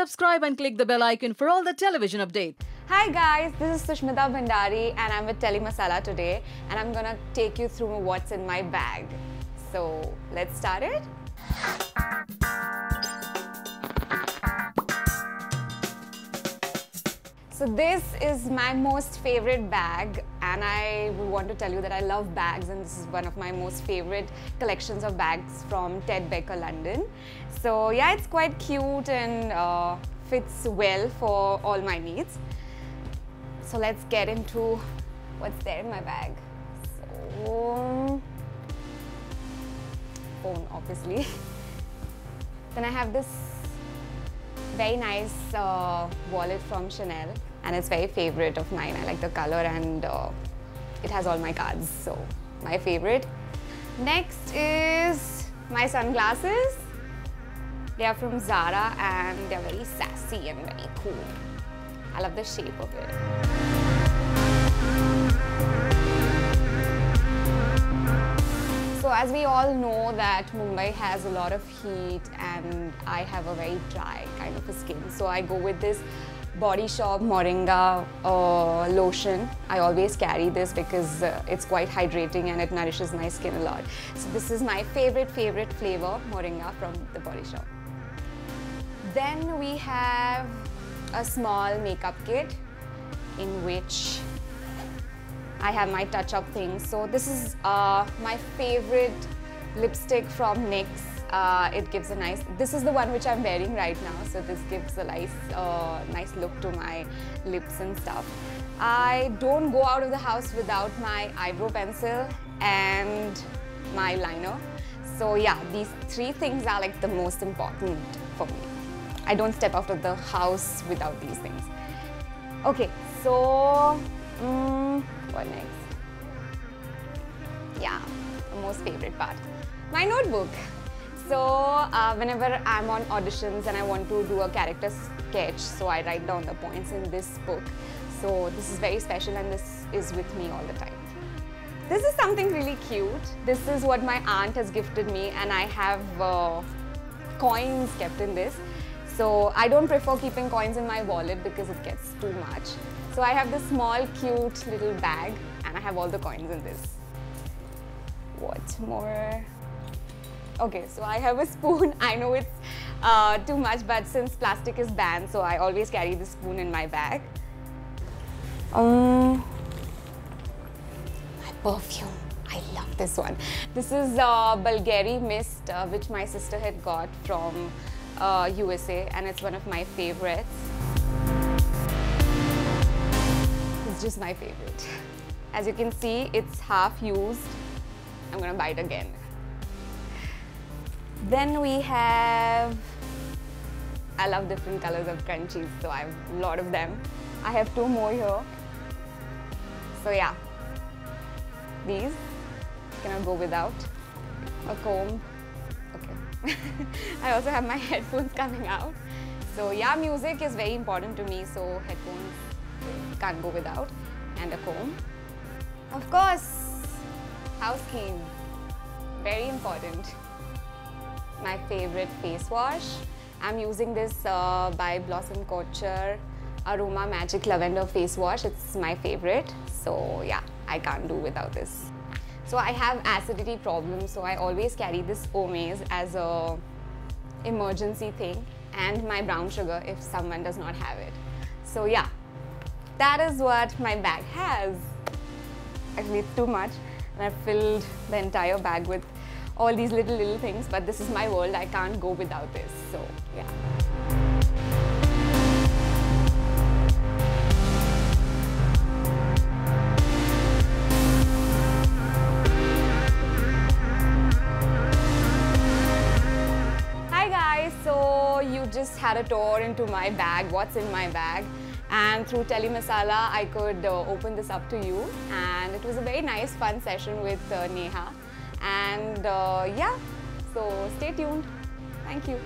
Subscribe and click the bell icon for all the television updates. Hi guys, this is Sushmita Bhandari and I'm with Telly Masala today, and I'm gonna take you through what's in my bag. So let's start it. So this is my most favorite bag, and I want to tell you that I love bags, and this is one of my most favorite collections of bags from Ted Becker London. So yeah, it's quite cute and fits well for all my needs. So let's get into what's there in my bag. So, phone obviously. Then I have this very nice wallet from Chanel, and it's very favorite of mine. I like the color, and it has all my cards, so my favorite. Next is my sunglasses. They are from Zara and they're very sassy and very cool. I love the shape of it. So as we all know that Mumbai has a lot of heat, and I have a very dry kind of a skin, so I go with this Body Shop Moringa lotion. I always carry this because it's quite hydrating and it nourishes my skin a lot. So this is my favorite flavor, Moringa from the Body Shop. Then we have a small makeup kit in which I have my touch-up things. So this is my favorite lipstick from NYX. It gives a nice. This is the one which I'm wearing right now. So this gives a nice look to my lips and stuff. I don't go out of the house without my eyebrow pencil and my liner. So yeah, these three things are like the most important for me. I don't step out of the house without these things. Okay, so. What next? Yeah, the most favorite part, my notebook. So whenever I'm on auditions and I want to do a character sketch, so I write down the points in this book. So this is very special, and this is with me all the time. This is something really cute. This is what my aunt has gifted me, and I have coins kept in this. So I don't prefer keeping coins in my wallet because it gets too much. So I have this small cute little bag, and I have all the coins in this. What more? Okay, so I have a spoon. I know it's too much, but since plastic is banned, so I always carry the spoon in my bag. My perfume. I love this one. This is Bulgari mist, which my sister had got from USA, and it's one of my favorites. It's just my favorite. As you can see, it's half used. I'm gonna buy it again. Then we have, I love different colors of crunchies, so I have a lot of them. I have two more here. So yeah, these cannot go without. A comb. I also have my headphones coming out. So yeah, music is very important to me, so headphones can't go without, and a comb. Of course, house clean, very important. My favorite face wash. I'm using this by Blossom Kocher Aroma Magic Lavender Face Wash. It's my favorite, so yeah, I can't do without this. So I have acidity problems, so I always carry this Omaze as a emergency thing, and my brown sugar if someone does not have it. So yeah, that is what my bag has. Actually, it's too much, and I've filled the entire bag with all these little things, but this is my world. I can't go without this, so yeah. Just had a tour into my bag, what's in my bag, and through Telly Masala I could open this up to you, and it was a very nice fun session with Neha, and yeah, so stay tuned. Thank you.